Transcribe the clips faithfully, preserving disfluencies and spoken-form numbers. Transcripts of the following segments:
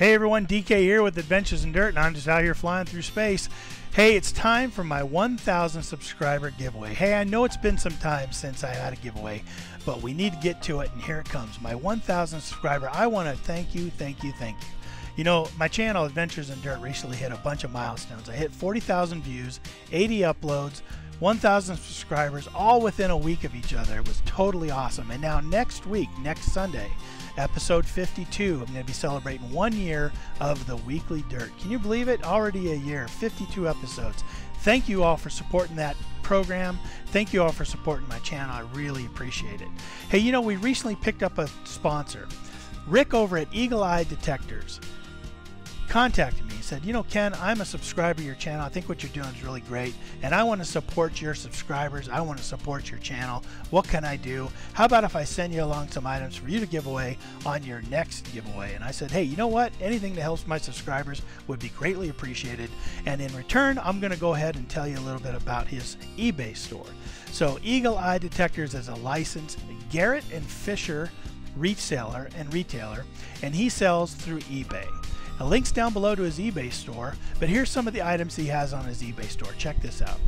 Hey everyone, D K here with Adventures in Dirt, and I'm just out here flying through space. Hey, it's time for my one thousand subscriber giveaway. Hey, I know it's been some time since I had a giveaway, but we need to get to it, and here it comes. My one thousand subscriber. I want to thank you, thank you, thank you. You know, my channel, Adventures in Dirt, recently hit a bunch of milestones. I hit forty thousand views, eighty uploads, one thousand subscribers, all within a week of each other. It was totally awesome. And now next week, next Sunday, episode fifty-two, I'm going to be celebrating one year of the Weekly Dirt. Can you believe it? Already a year, fifty-two episodes. Thank you all for supporting that program. Thank you all for supporting my channel. I really appreciate it. Hey, you know, we recently picked up a sponsor. Rick over at Eagle Eye Detectors contacted me and said, you know, Ken, I'm a subscriber to your channel. I think what you're doing is really great, and I want to support your subscribers. I want to support your channel. What can I do? How about if I send you along some items for you to give away on your next giveaway? And I said, hey, you know what? Anything that helps my subscribers would be greatly appreciated. And in return, I'm going to go ahead and tell you a little bit about his eBay store. So Eagle Eye Detectors is a licensed Garrett and Fisher reseller and retailer, and he sells through eBay. The link's down below to his eBay store, but here's some of the items he has on his eBay store. Check this out.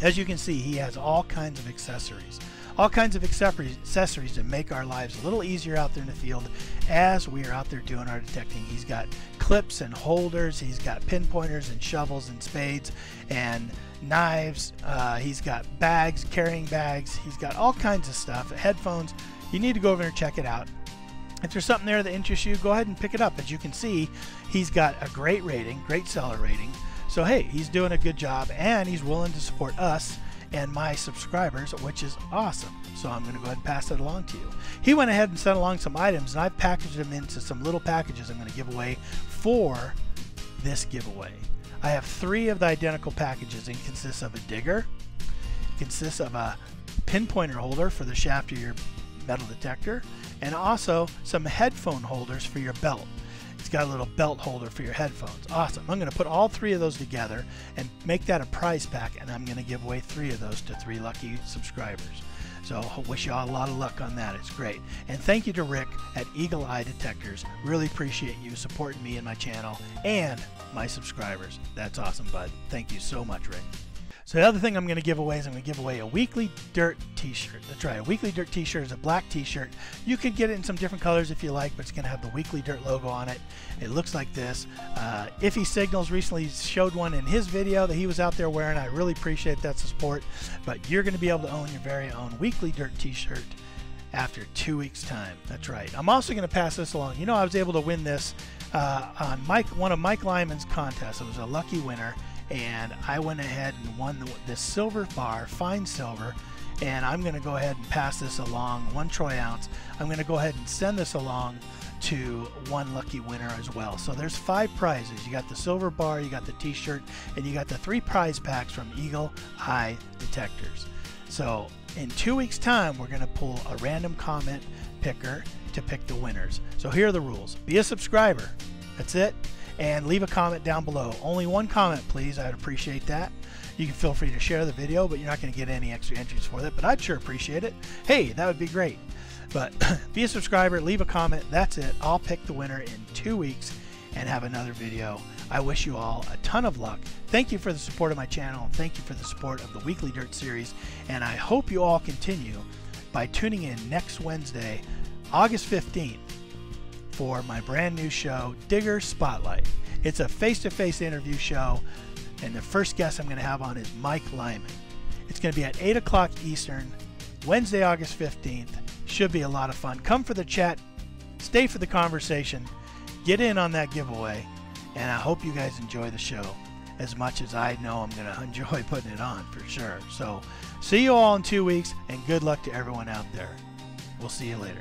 As you can see, he has all kinds of accessories. All kinds of accessories that make our lives a little easier out there in the field as we are out there doing our detecting. He's got clips and holders, he's got pinpointers and shovels and spades and knives, uh, he's got bags, carrying bags, he's got all kinds of stuff, headphones. You need to go over there and check it out. If there's something there that interests you, go ahead and pick it up. As you can see, he's got a great rating, great seller rating. So hey, he's doing a good job, and he's willing to support us and my subscribers, which is awesome. So I'm going to go ahead and pass it along to you. He went ahead and sent along some items, and I've packaged them into some little packages I'm going to give away for this giveaway. I have three of the identical packages, and consists of a digger, consists of a pinpointer holder for the shaft of your metal detector, and also some headphone holders for your belt. It's got a little belt holder for your headphones. Awesome. I'm going to put all three of those together and make that a prize pack, and I'm going to give away three of those to three lucky subscribers. So I wish you all a lot of luck on that. It's great. And thank you to Rick at Eagle Eye Detectors. Really appreciate you supporting me and my channel and my subscribers. That's awesome, bud. Thank you so much, Rick. So the other thing I'm going to give away is I'm going to give away a Weekly Dirt t-shirt. That's right, a Weekly Dirt t-shirt is a black t-shirt. You could get it in some different colors if you like, but it's going to have the Weekly Dirt logo on it. It looks like this. Uh, Ify Signals recently showed one in his video that he was out there wearing. I really appreciate that support. But you're going to be able to own your very own Weekly Dirt t-shirt after two weeks' time. That's right. I'm also going to pass this along. You know, I was able to win this uh, on Mike, one of Mike Lyman's contests. It was a lucky winner, and I went ahead and won the, the silver bar, fine silver, and I'm going to go ahead and pass this along, one troy ounce. I'm going to go ahead and send this along to one lucky winner as well. So there's five prizes. You got the silver bar, you got the t-shirt, and you got the three prize packs from Eagle Eye Detectors. So in two weeks' time, we're going to pull a random comment picker to pick the winners. So here are the rules. Be a subscriber. That's it. And leave a comment down below. Only one comment, please. I'd appreciate that. You can feel free to share the video, but you're not going to get any extra entries for that, but I'd sure appreciate it. Hey, that would be great. But be a subscriber, leave a comment. That's it. I'll pick the winner in two weeks and have another video. I wish you all a ton of luck. Thank you for the support of my channel. Thank you for the support of the Weekly Dirt series, and I hope you all continue by tuning in next Wednesday, August fifteenth, for my brand new show, Digger Spotlight. It's a face-to-face interview show, and the first guest I'm going to have on is Mike Lyman. It's going to be at eight o'clock Eastern, Wednesday, August fifteenth. Should be a lot of fun. Come for the chat, stay for the conversation, get in on that giveaway, and I hope you guys enjoy the show as much as I know I'm going to enjoy putting it on for sure. So see you all in two weeks, and good luck to everyone out there. We'll see you later.